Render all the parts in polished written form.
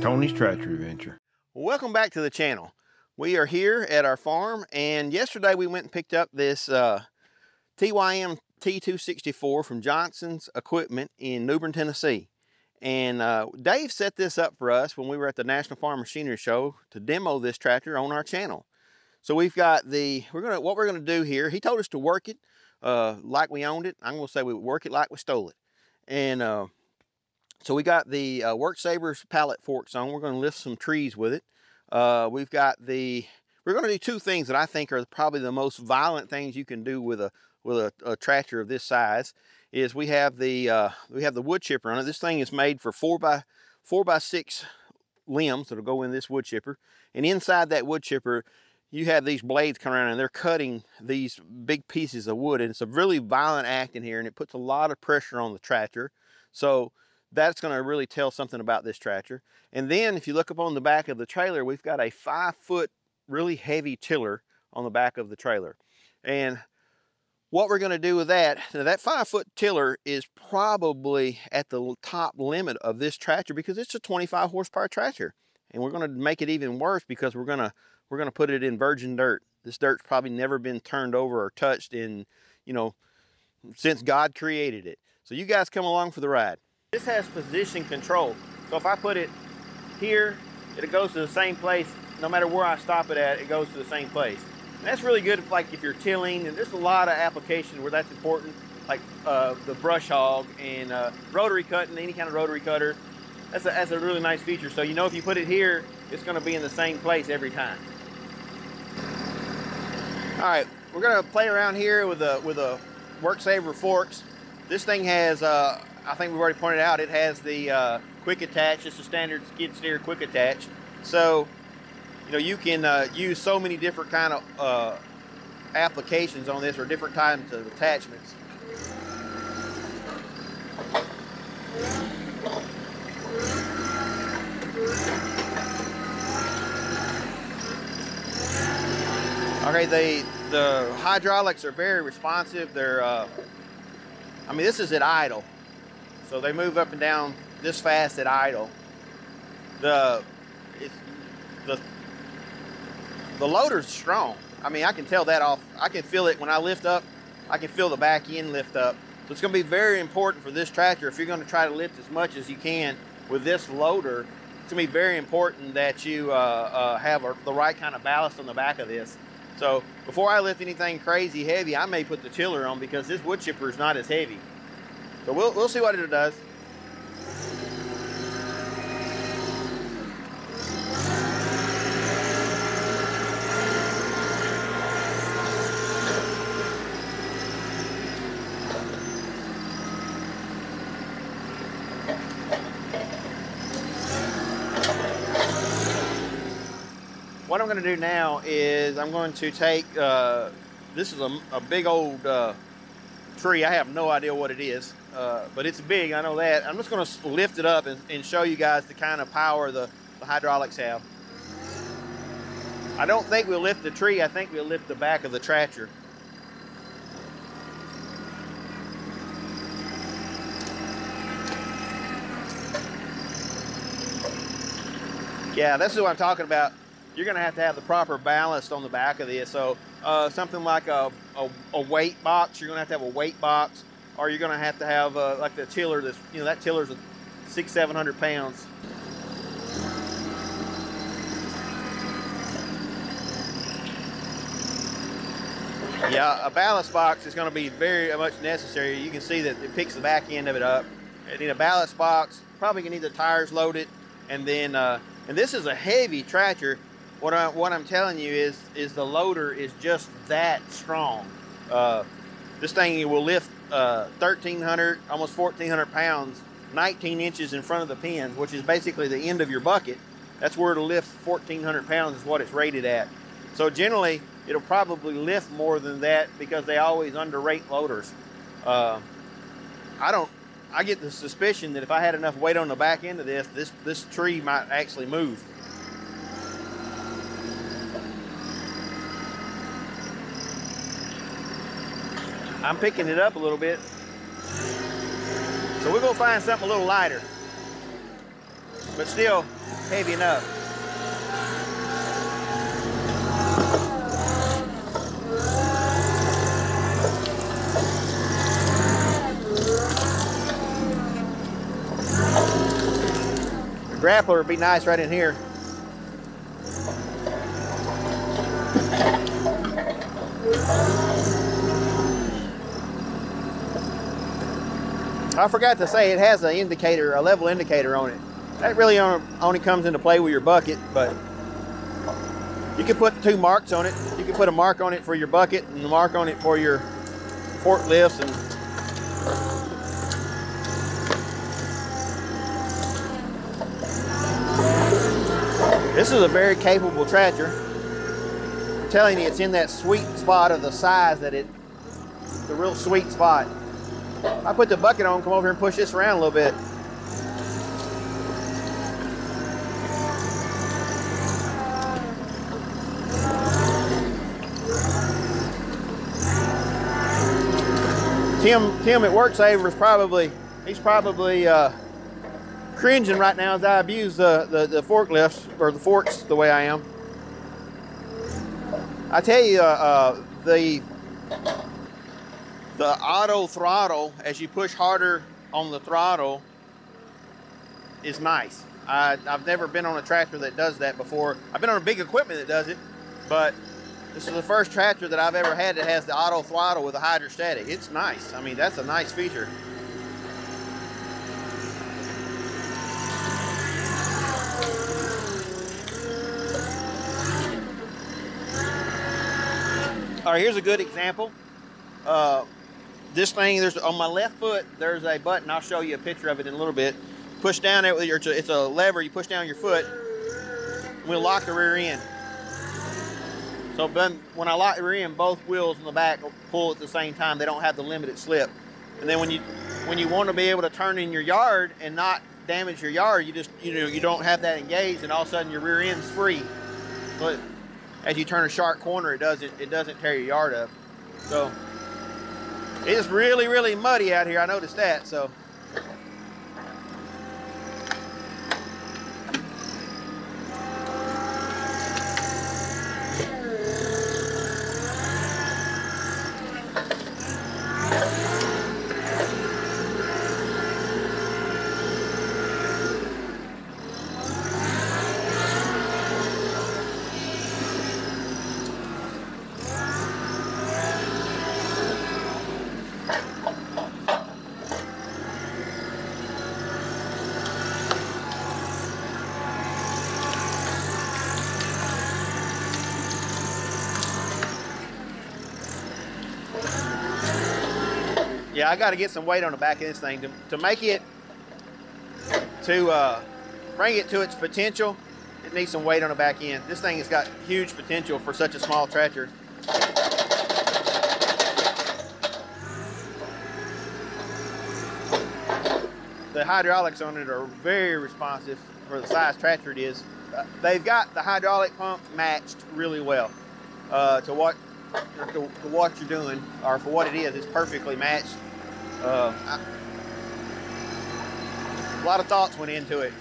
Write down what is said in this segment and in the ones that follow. Tony's Tractor Adventure. Welcome back to the channel. We are here at our farm, and yesterday we went and picked up this TYM T264 from Johnson's Equipment in Newbern, Tennessee. And Dave set this up for us when we were at the National Farm Machinery Show to demo this tractor on our channel. So we've got the, what we're gonna do here, he told us to work it like we owned it. I'm gonna say we work it like we stole it. And so we got the Worksaver's pallet forks on. We're gonna lift some trees with it. We've got the, we're gonna do two things that I think are probably the most violent things you can do with a tractor of this size. Is we have the wood chipper on it. This thing is made for 4x6 limbs that'll go in this wood chipper. And inside that wood chipper, you have these blades come around and they're cutting these big pieces of wood. And it's a really violent act in here, and it puts a lot of pressure on the tractor. So that's gonna really tell something about this tractor. And then if you look up on the back of the trailer, we've got a 5-foot really heavy tiller on the back of the trailer. And what we're gonna do with that, now that 5-foot tiller is probably at the top limit of this tractor because it's a 25 horsepower tractor. And we're gonna make it even worse because we're gonna put it in virgin dirt. This dirt's probably never been turned over or touched in, you know, since God created it. So you guys come along for the ride. This has position control. So if I put it here, it goes to the same place. No matter where I stop it at, it goes to the same place. And that's really good, like if you're tilling, and there's a lot of applications where that's important, like the brush hog and rotary cutting, any kind of rotary cutter. That's a really nice feature. So you know if you put it here, it's gonna be in the same place every time. All right, we're gonna play around here with a Worksaver forks. This thing has, I think we've already pointed out, it has the quick attach. It's a standard skid steer quick attach. So, you know, you can use so many different kind of applications on this, or different types of attachments. Okay, the hydraulics are very responsive. They're, I mean, this is at idle. So they move up and down this fast at idle. The loader's strong. I mean, I can tell that off. I can feel it when I lift up. I can feel the back end lift up. So it's gonna be very important for this tractor. If you're gonna try to lift as much as you can with this loader, it's gonna be very important that you have the right kind of ballast on the back of this. So before I lift anything crazy heavy, I may put the tiller on because this wood chipper is not as heavy. So we'll see what it does. What I'm going to do now is I'm going to take, this is a big old tree. I have no idea what it is, but it's big, I know that. I'm just going to lift it up and show you guys the kind of power the hydraulics have. I don't think we'll lift the tree. I think we'll lift the back of the tractor. Yeah, this is what I'm talking about. You're gonna have to have the proper ballast on the back of this. So something like a weight box, you're gonna have to have a weight box, or you're gonna have to have like the tiller, that's, you know, that tiller's 600-700 pounds. Yeah, a ballast box is gonna be very much necessary. You can see that it picks the back end of it up. You need a ballast box, probably gonna need the tires loaded, and then, and this is a heavy tractor. What I'm telling you is the loader is just that strong. This thing will lift 1,300, almost 1,400 pounds, 19 inches in front of the pins, which is basically the end of your bucket. That's where it'll lift 1,400 pounds is what it's rated at. So generally, it'll probably lift more than that because they always underrate loaders. I get the suspicion that if I had enough weight on the back end of this, this tree might actually move. I'm picking it up a little bit. So we'll go find something a little lighter. but still heavy enough. The grappler would be nice right in here. I forgot to say it has an indicator, a level indicator on it. That really only comes into play with your bucket, but you can put two marks on it. You can put a mark on it for your bucket and a mark on it for your forklifts. And this is a very capable tractor. I'm telling you, it's in that sweet spot of the size that it's a real sweet spot. I put the bucket on, come over here and push this around a little bit. Tim at Worksaver is probably, he's probably cringing right now as I abuse the forklifts, or the forks the way I am. I tell you, the auto throttle, as you push harder on the throttle, is nice. I've never been on a tractor that does that before. I've been on a big equipment that does it, but this is the first tractor that I've ever had that has the auto throttle with a hydrostatic. It's nice. I mean, that's a nice feature. All right, here's a good example. This thing, there's on my left foot, there's a button. I'll show you a picture of it in a little bit. Push down it with your, it's a lever. You push down your foot, and we'll lock the rear end. So when I lock the rear end, both wheels in the back will pull at the same time. They don't have the limited slip. And then when you want to be able to turn in your yard and not damage your yard, you just, you don't have that engaged, and all of a sudden your rear end's free. But as you turn a sharp corner, it doesn't tear your yard up. So. It's really, really muddy out here. I noticed that, so. Yeah, I got to get some weight on the back of this thing to make it, to bring it to its potential. It needs some weight on the back end. This thing has got huge potential for such a small tractor. The hydraulics on it are very responsive for the size tractor it is. They've got the hydraulic pump matched really well to what you're doing, or for what it is. It's perfectly matched. A lot of thoughts went into it.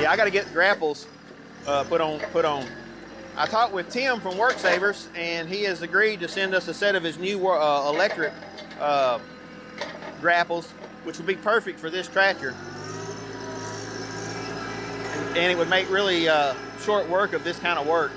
Yeah, I got to get grapples put on. I talked with Tim from Worksavers, and he has agreed to send us a set of his new electric grapples, which would be perfect for this tractor. And it would make really short work of this kind of work.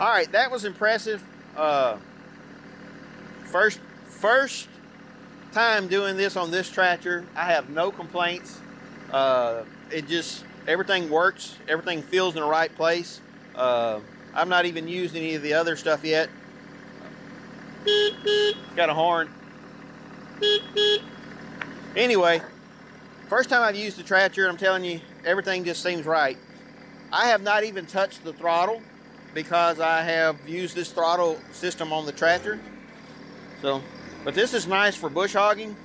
All right, that was impressive. First time doing this on this tractor. I have no complaints. It just, everything works, everything feels in the right place. I've not even used any of the other stuff yet. Got a horn. Anyway, first time I've used the tractor, I'm telling you, everything just seems right. I have not even touched the throttle because I have used this throttle system on the tractor. So, but this is nice for bush hogging.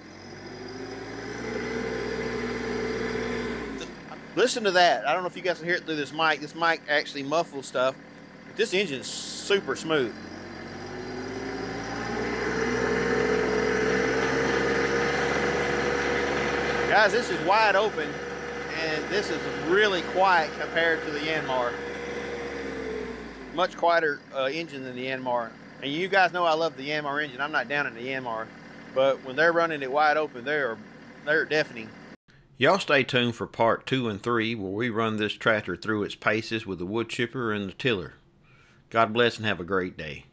Listen to that. I don't know if you guys can hear it through this mic. This mic actually muffles stuff. But this engine's super smooth. Guys, this is wide open, and this is really quiet compared to the Yanmar. Much quieter engine than the Yanmar. And you guys know I love the Yanmar engine. I'm not down in the Yanmar, but when they're running it wide open, they're deafening. Y'all stay tuned for part 2 and 3, where we run this tractor through its paces with the wood chipper and the tiller. God bless and have a great day.